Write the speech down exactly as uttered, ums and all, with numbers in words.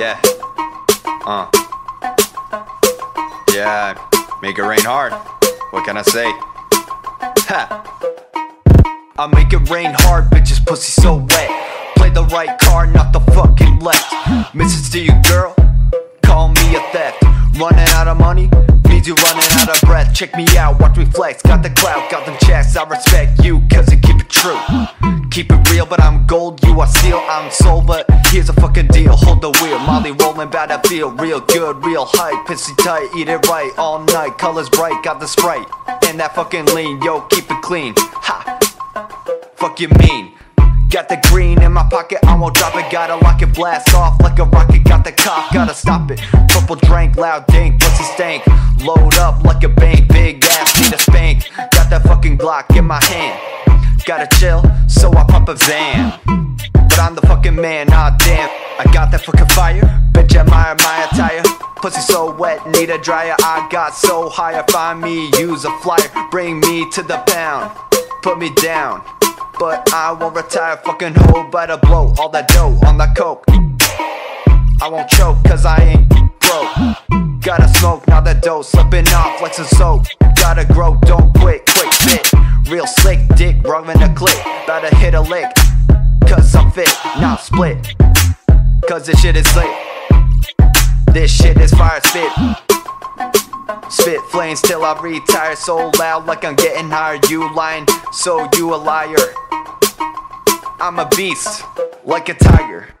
Yeah. Uh. Yeah. Make it rain hard. What can I say? Ha. I make it rain hard, bitches pussy so wet. Play the right card, not the fucking left. Message to you, girl. Call me a theft. Running out of money. Need you running out of breath. Check me out, watch me flex. Got the clout, got them checks. I respect you, cause you keep it true. Keep it real, but I'm gold, you are steel. I'm soul, but here's a fucking deal. Hold the wheel, Molly rolling, bout to feel real good, real hype, pissy tight, eat it right all night. Colors bright, got the Sprite and that fucking lean, yo, keep it clean. Ha! Fuck you mean? Got the green in my pocket, I won't drop it. Gotta lock it, blast off like a rocket. Got the cough, gotta stop it. Purple drank, loud dink, pussy stank. Load up like a bank, big ass, need a spank. Got that fucking Glock in my hand. Gotta chill, so I pump a Van. But I'm the fucking man, ah damn. I got that fucking fire, bitch admire my attire. Pussy so wet, need a dryer. I got so high, I find me, use a flyer. Bring me to the pound, put me down. But I won't retire, fucking hoe, better blow all that dough on that coke. I won't choke, cause I ain't broke. Gotta smoke, now that dough slipping off, flexing soap. Gotta grow, don't quit, quick shit. Real slick, dick, rubbing a clip. About to hit a lick, cause I'm fit, not split. Cause this shit is lit. This shit is fire spit. Spit flames till I retire, so loud like I'm getting higher. You lying, so you a liar. I'm a beast, like a tiger.